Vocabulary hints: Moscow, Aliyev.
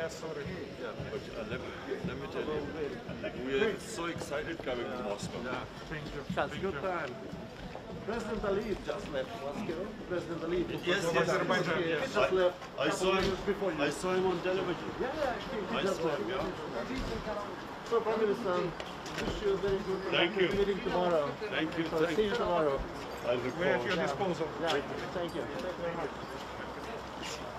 Yeah, but let me tell you, we are so excited coming to Moscow. Yeah. Thank you. Good time. President Aliyev just left Moscow. President Aliyev just left. I saw him on television. Yeah, I just left. Yeah. So, Prime Minister, wish you a very good meeting tomorrow. Thank you. So, see you tomorrow. We're at your disposal. Yeah. Thank you. Thank you very much.